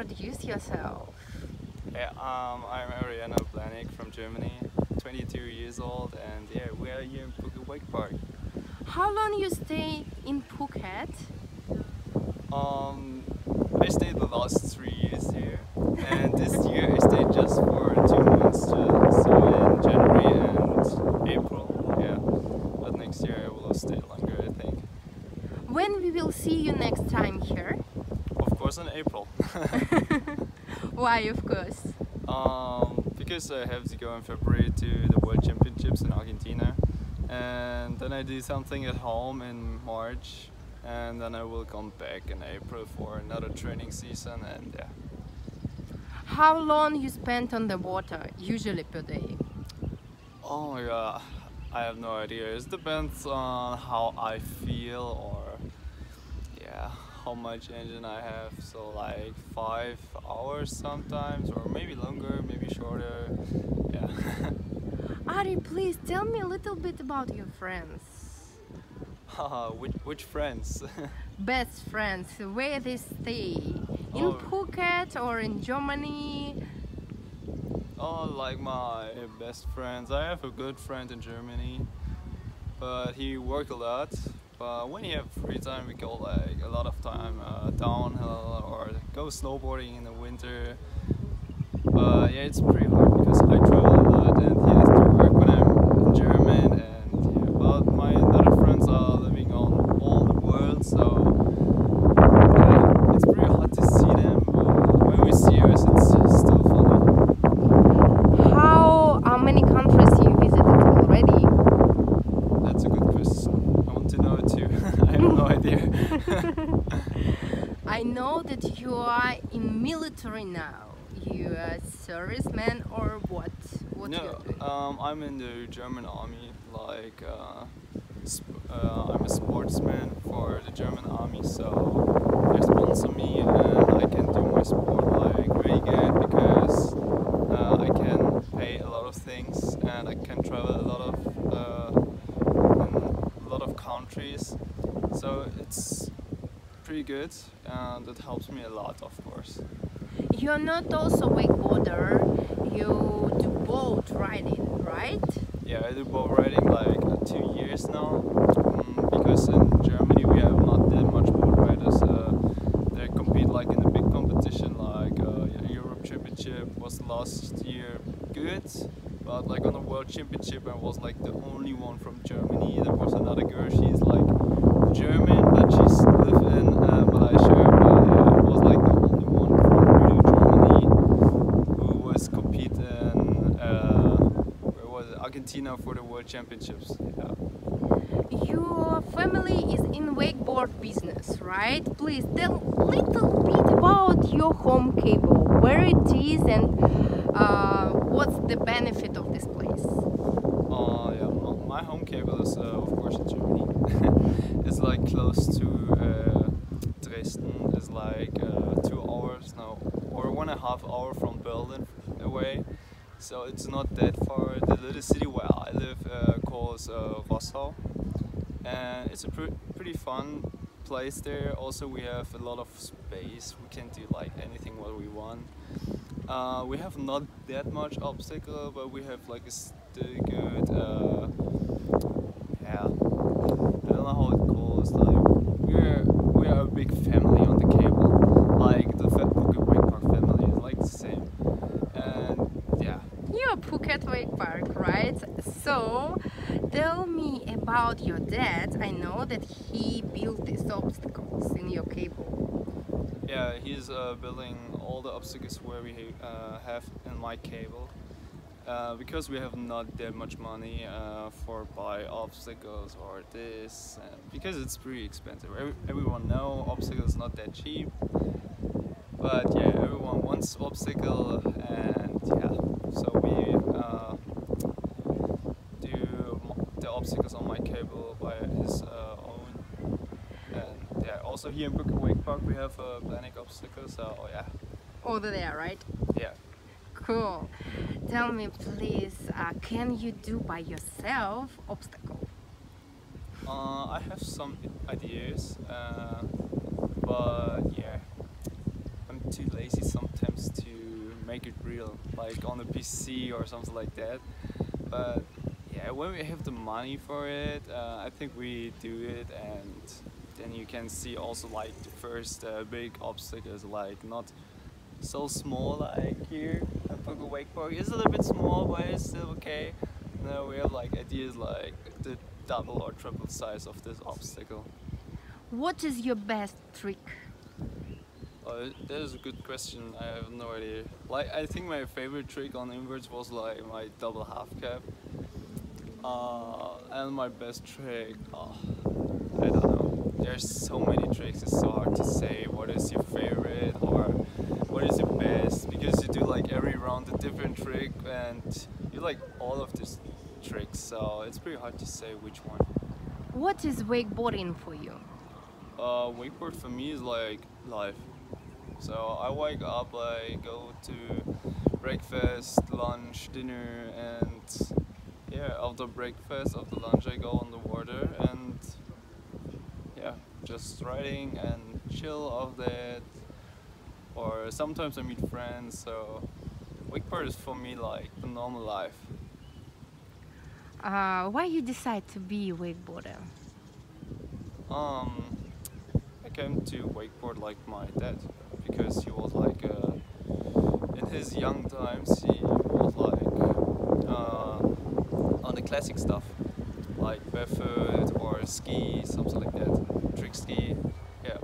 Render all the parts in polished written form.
introduce yourself. Yeah, I'm Ariano Blanik from Germany, 22 years old, and yeah, we are here in Phuket Wake Park. How long you stay in Phuket? I stayed the last 3 years here, and this year I stayed just for 2 months, so in January and April, yeah, but next year I will stay longer, I think. When we will see you next time here? Of course, in April. Why, of course? Because I have to go in February to the World Championships in Argentina, and then I do something at home in March, and then I will come back in April for another training season. And yeah. How long you spend on the water usually per day? Oh my god, I have no idea. It depends on how I feel or yeah, how much engine I have. So like 5 hours sometimes, or maybe longer, maybe shorter. Yeah. Ari, please tell me a little bit about your friends. Which friends? Best friends, where they stay? In Phuket or in Germany? Oh, like my best friends. I have a good friend in Germany, but he worked a lot. But when he have free time, we go like a lot of time downhill or go snowboarding in the winter. But yeah, it's pretty hard because I travel a lot and he has to work when I'm German. And yeah, but my other friends are living on all the world, so it's pretty hard to see them, but when we see us it's still funny. How many countries you visited already? That's a good question. I want to know it too. I have no idea. I know that you are in military now. You are a serviceman or what? What no, you doing? I'm in the German army, like I'm a sportsman for the German army, so they sponsor me and I can do my sport like really good because I can pay a lot of things and I can travel a lot of countries, so it's pretty good and it helps me a lot, of course. You're not also wakeboarder, you do boat riding, right? Yeah, I do boat riding like 2 years now, because in Germany we have not that much boat riders. They compete like in a big competition, like Europe Championship was last year good, but like on the World Championship I was like the only one from Germany. There was another girl, she's like German, but she's lives in Malaysia, but I was like the only one from Germany who was competing Argentina for the World Championships. Yeah. Your family is in wakeboard business, right? Please tell a little bit about your home cable, where it is and what's the benefit of this place? Yeah, my home cable is of course in Germany. It's like close to Dresden, it's like 2 hours now or 1.5 hours from Berlin away. So it's not that far. The little city where I live calls Rossau, and it's a pretty fun place there. Also we have a lot of space, we can do like anything what we want. We have not that much obstacle, but we have like a still good, yeah, I don't know how it calls, like we are a big family on the cable, like the Phuket Wake Park family is like the same. Phuket Wake Park, right? So tell me about your dad. I know that he built these obstacles in your cable. Yeah, he's building all the obstacles where we have in my cable, because we have not that much money for buy obstacles or this, because it's pretty expensive. Everyone know obstacles not that cheap, but yeah, everyone wants obstacle, and yeah. So we do the obstacles on my cable by his own, and yeah, also here in Phuket Wake Park we have Blanik obstacles, so yeah. Over there, right? Yeah. Cool. Tell me please, can you do by yourself obstacle? I have some ideas, but yeah, I'm I'm too lazy sometimes to make it real, like on a PC or something like that. But yeah, when we have the money for it, I think we do it. And then you can see also like the first big obstacles, like not so small like here at Phuket Wake Park. It's a little bit small, but it's still okay. Now we have like ideas like the double or triple size of this obstacle. What is your best trick? That is a good question. I have no idea. Like, I think my favorite trick on inverts was like my double half cap. And my best trick, I don't know. There's so many tricks. It's so hard to say what is your favorite or what is your best, because you do like every round a different trick and you like all of these tricks. So it's pretty hard to say which one. What is wakeboarding for you? Wakeboard for me is like life. So I wake up, I go to breakfast, lunch, dinner, and yeah, after breakfast, after lunch I go on the water and yeah, just riding and chill off that. Or sometimes I meet friends, so wakeboard is for me like the normal life. Why you decide to be a wakeboarder? I came to wakeboard like my dad, because he was like, in his young times, he was like on the classic stuff, like barefoot or ski, something like that, trick ski, yeah.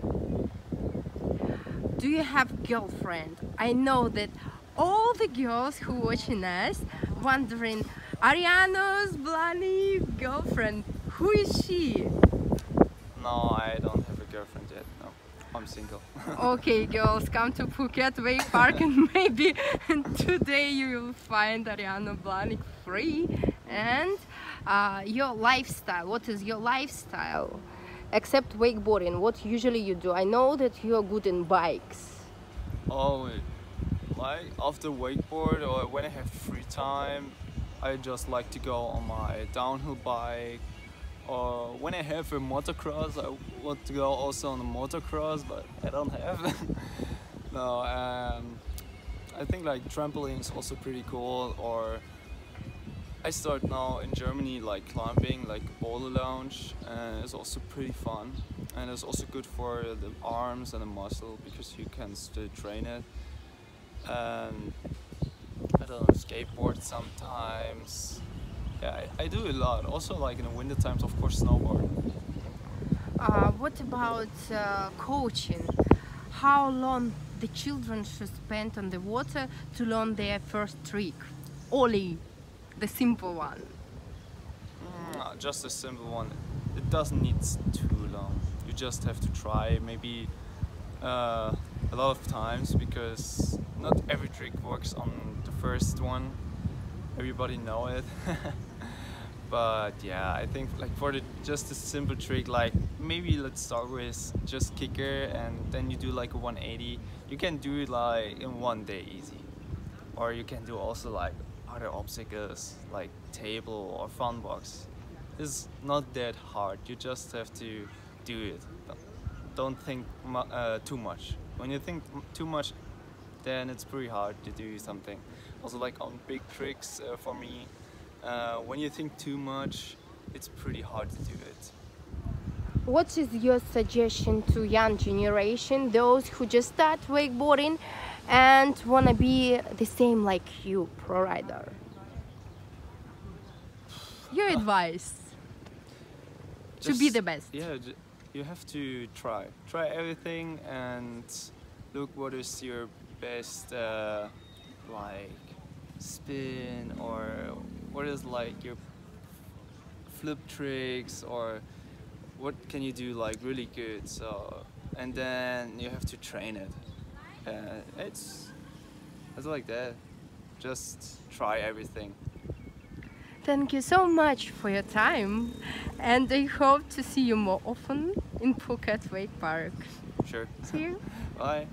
Do you have girlfriend? I know that all the girls who watching us wondering, Ariano Blanik's girlfriend, who is she? No, I don't have a girlfriend yet, no. I'm single. Okay, girls, come to Phuket Wake Park and maybe today you will find Ariano Blanik free. And your lifestyle, what is your lifestyle? Except wakeboarding, what usually you do? I know that you are good in bikes. Oh, like after wakeboard or when I have free time, I just like to go on my downhill bike. Or when I have a motocross, I want to go also on a motocross, but I don't have. No, I think like trampoline is also pretty cool. Or I start now in Germany like climbing, like boulder lounge, and it's also pretty fun. And it's also good for the arms and the muscle, because you can still train it. I don't know, skateboard sometimes. Yeah, I do a lot. Also, like in the winter times, of course, snowboard. What about coaching? How long the children should spend on the water to learn their first trick? Ollie, the simple one. Just a simple one. It doesn't need too long. You just have to try maybe a lot of times, because not every trick works on the first one. Everybody know it. But yeah, I think like for the just a simple trick, like maybe let's start with just kicker and then you do like a 180. You can do it like in one day easy. Or you can do also like other obstacles like table or fun box. It's not that hard, you just have to do it. Don't think too much. When you think too much, then it's pretty hard to do something. Also like on big tricks for me, when you think too much, it's pretty hard to do it. What is your suggestion to young generation, those who just start wakeboarding and wanna be the same like you, pro rider? Your advice to be the best. Yeah, you have to try. Try everything and look what is your best like spin, or what is like your flip tricks, or what can you do like really good. So, and then you have to train it. It's like that, just try everything. Thank you so much for your time, and I hope to see you more often in Phuket Wake Park. Sure. See you. Bye.